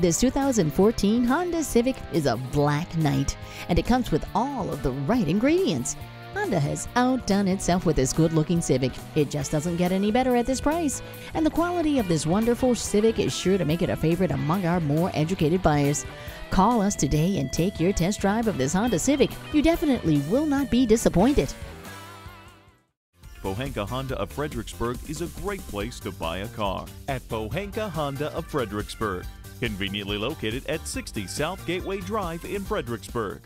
This 2014 Honda Civic is a black knight, and it comes with all of the right ingredients. Honda has outdone itself with this good-looking Civic. It just doesn't get any better at this price. And the quality of this wonderful Civic is sure to make it a favorite among our more educated buyers. Call us today and take your test drive of this Honda Civic. You definitely will not be disappointed. Pohanka Honda of Fredericksburg is a great place to buy a car. At Pohanka Honda of Fredericksburg. Conveniently located at 60 South Gateway Drive in Fredericksburg.